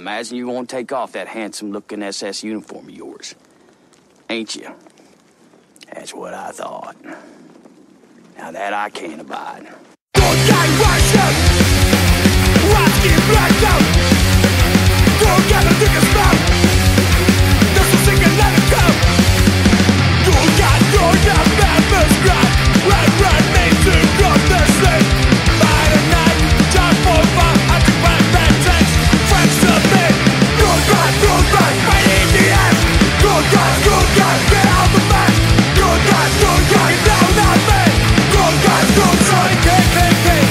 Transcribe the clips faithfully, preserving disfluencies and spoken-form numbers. imagine you won't take off that handsome-looking S S uniform of yours. Ain't you? That's what I thought. Now that I can't abide. Don't die, rise up! Rise, keep right out! Don't get a dick and spout! That's a thing and let it go! You got, you got bad misgrab! Right, right, made to cross the sleep! By the night, time for five, I took my bad tracks, tracks to me! Don't die, don't die, right in the ass! Don't die, don't die, get out the back! Don't die, don't die, down that man! Don't die, don't die, hey, hey, hey!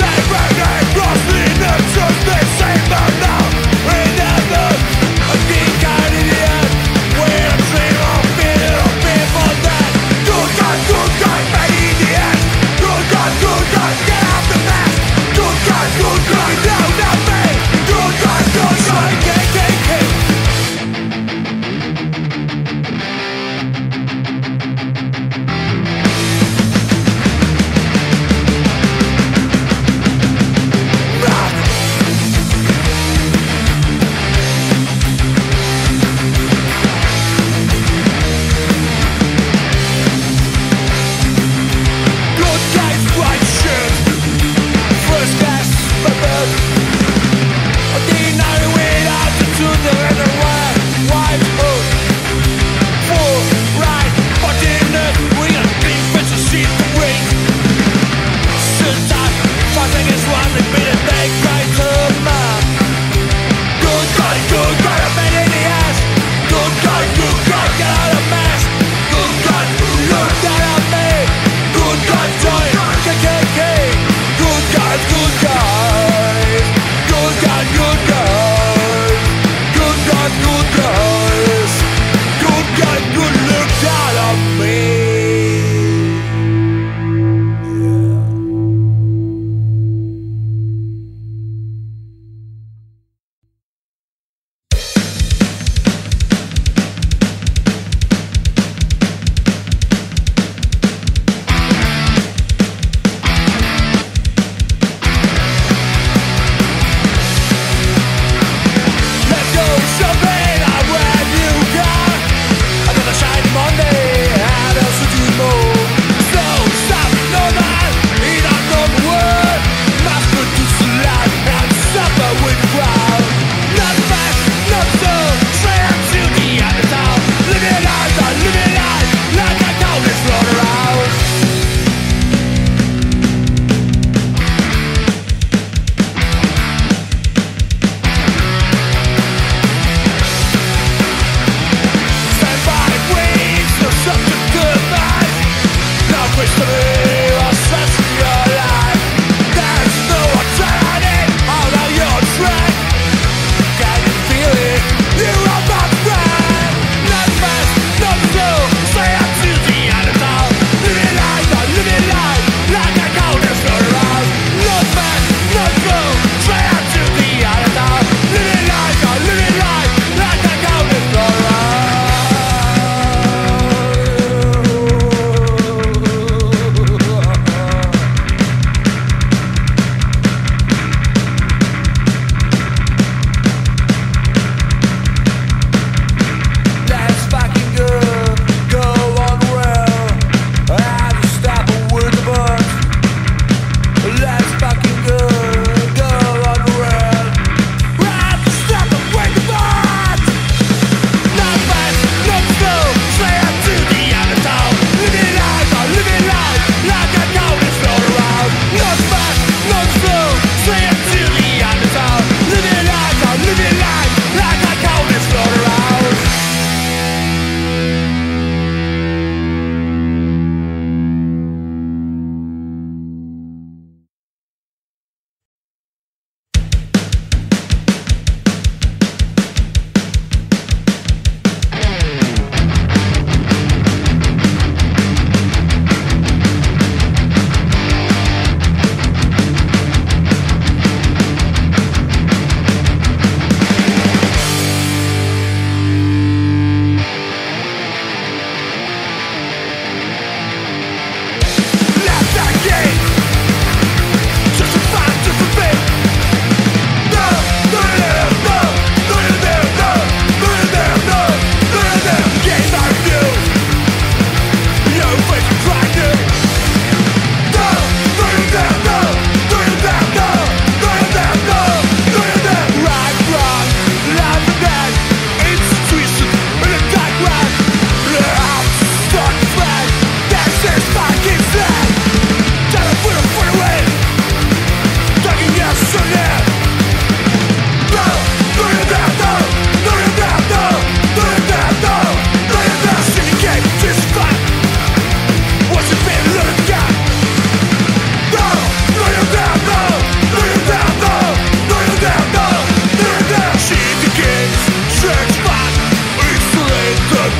They ran across the nurses, they saved them now! We never...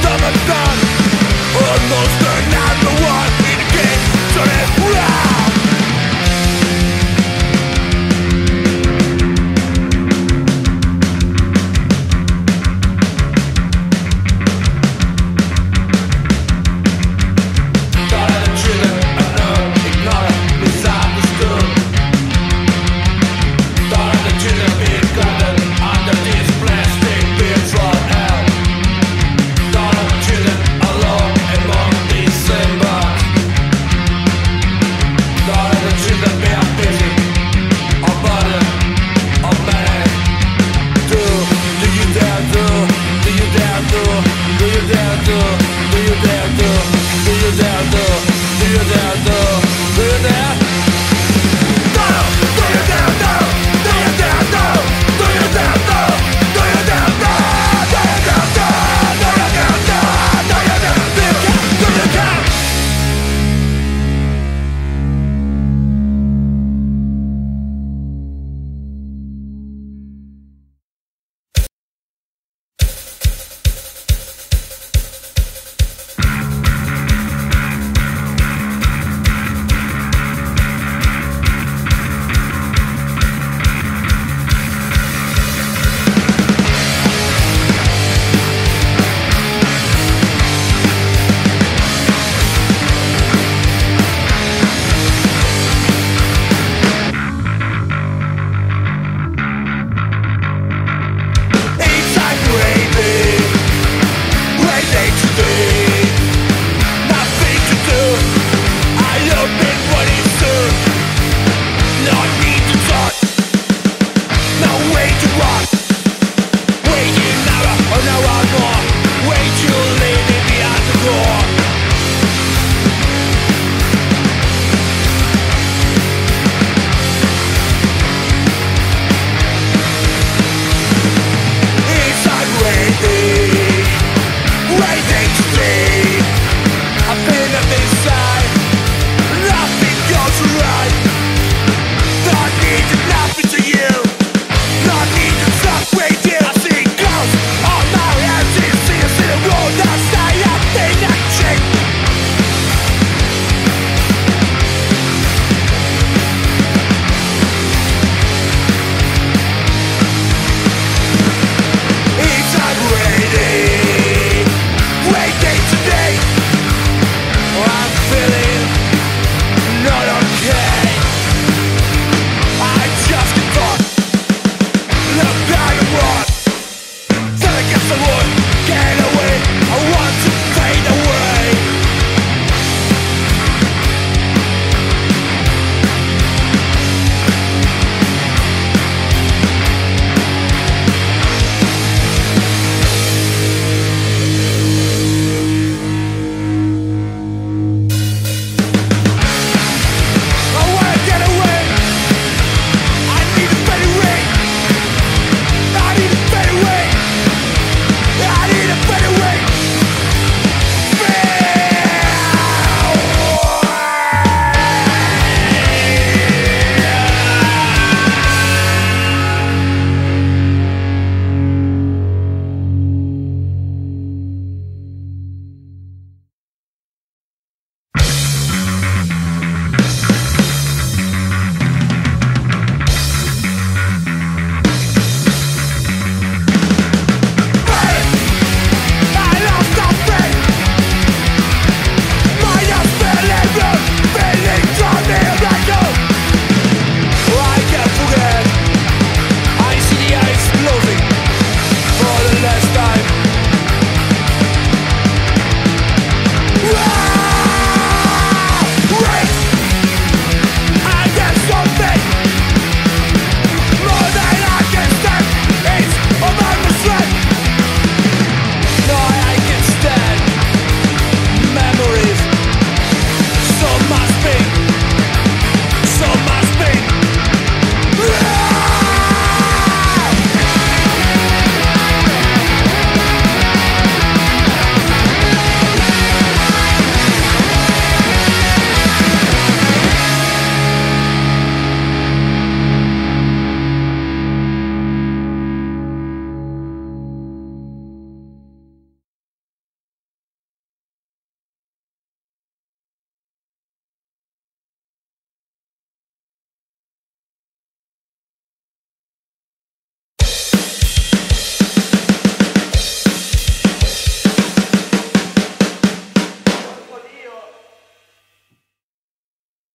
stomach.